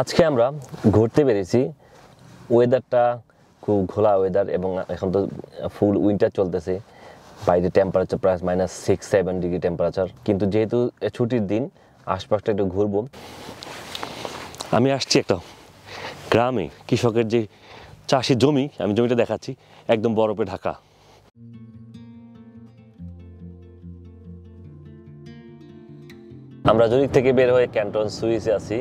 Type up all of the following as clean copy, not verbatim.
আজকে আমরা ঘুরতে বেরিয়েছি ওয়েদারটা খুব ঘোলা ওয়েদার এবং এখন তো ফুল উইন্টার চলতেছে বাইরে টেম্পারেচার প্রায় -6-7 ডিগ্রি টেম্পারেচার কিন্তু যেহেতু ছুটির দিন আশপাশটা একটু ঘুরবো আমি আসছি একটা গ্রামে কৃষকের যে চাষি জমি আমি জমিটা দেখাচ্ছি একদম বরফে ঢাকা আমরা জুরিখ থেকে বের হয়ে ক্যান্টন সুইসে আছি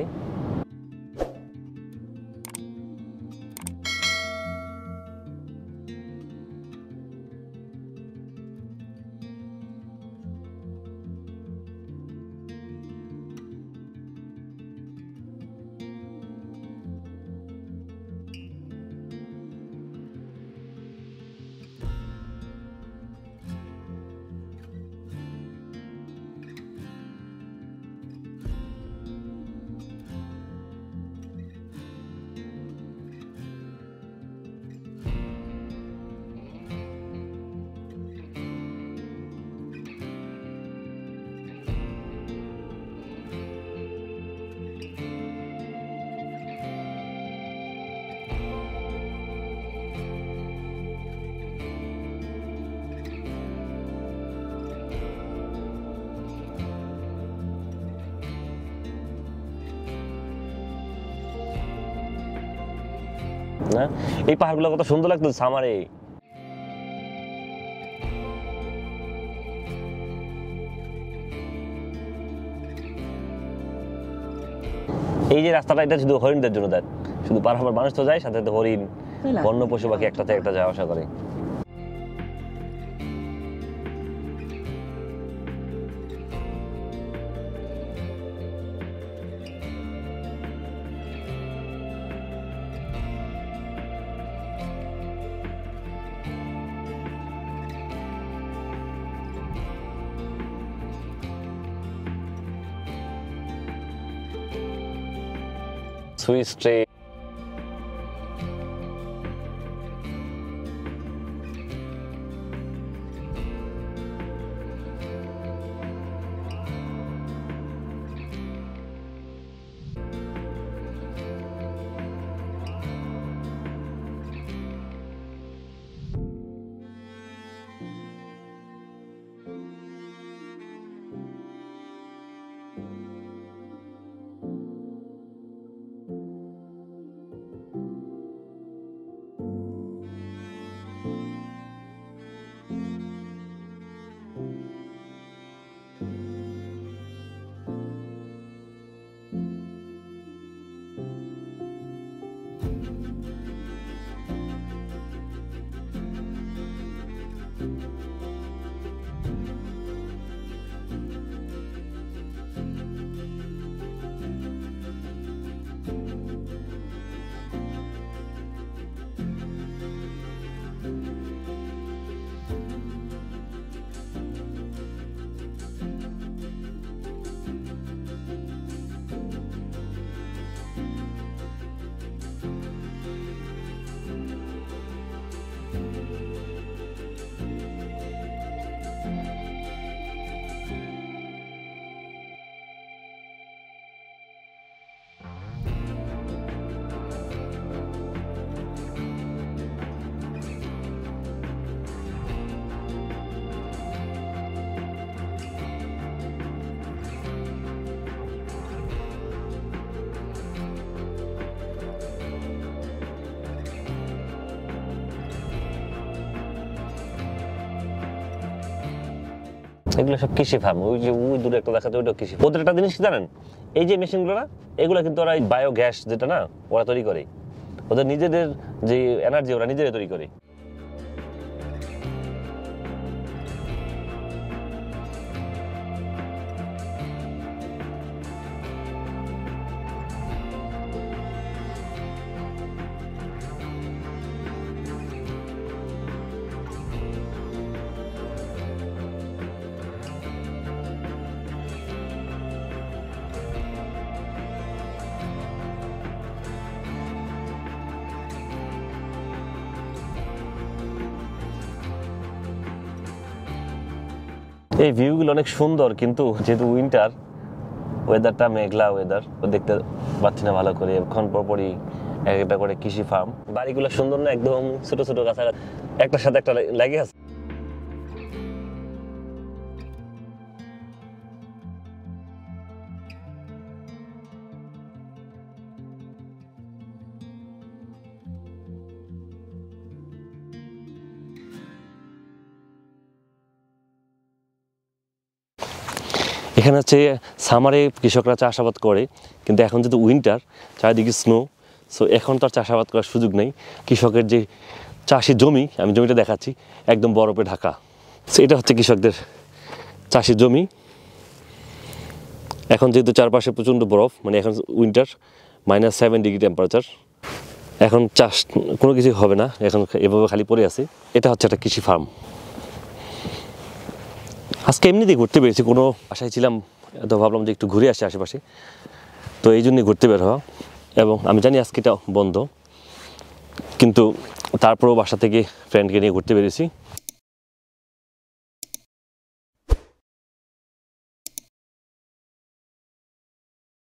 এই পাহাড়গুলো কত সুন্দর লাগতো সামারে এই যে রাস্তাটা এটা শুধু হরিণদের জন্য দেখ শুধু পারাপার মানুষ তো যায় সাথে হরিণ বন্য পশু পাখি একটাতে একটা যাওয়া আসা করে সুইস ট্রে এগুলো সব কৃষি ফার্ম ওই যে ওই দূরে একটা দেখাতে ওইটা কৃষি ওদের একটা জিনিস কি জানেন এই যে মেশিনগুলো না এগুলো কিন্তু ওরা বায়োগ্যাস যেটা না ওরা তৈরি করে ওদের নিজেদের যে এনার্জি ওরা নিজেরাই তৈরি করে এই ভিউগুলো অনেক সুন্দর কিন্তু যেহেতু উইন্টার ওয়েদারটা মেঘলা ওয়েদার, ও দেখতে পাচ্ছি না ভালো করে। এখন পরপরই একটা করে কৃষি ফার্ম, বাড়িগুলো সুন্দর না, একদম ছোট ছোট গাছাগাছ একটার সাথে একটা লাগে আছে। এখানে হচ্ছে সামারে কৃষকরা চাষাবাদ করে, কিন্তু এখন যেহেতু উইন্টার, চারিদিকে স্নো, সো এখন তো আর চাষাবাদ করার সুযোগ নেই। কৃষকের যে চাষি জমি, আমি জমিটা দেখাচ্ছি, একদম বরফে ঢাকা। সো এটা হচ্ছে কৃষকদের চাষি জমি। এখন যেহেতু চারপাশে প্রচণ্ড বরফ, মানে এখন উইন্টার, -7 ডিগ্রি টেম্পারেচার, এখন চাষ কোনো কিছু হবে না, এখন এভাবে খালি পড়ে আছে। এটা হচ্ছে একটা কৃষি ফার্ম। আজকে এমনিতেই ঘুরতে পেরেছি, কোনো আশায় ছিলাম, তো ভাবলাম যে একটু ঘুরে আসি আশেপাশে, তো এই জন্যই ঘুরতে বের হওয়া। এবং আমি জানি আজকে এটা বন্ধ, কিন্তু তারপরেও বাসা থেকে ফ্রেন্ডকে নিয়ে ঘুরতে পেরেছি।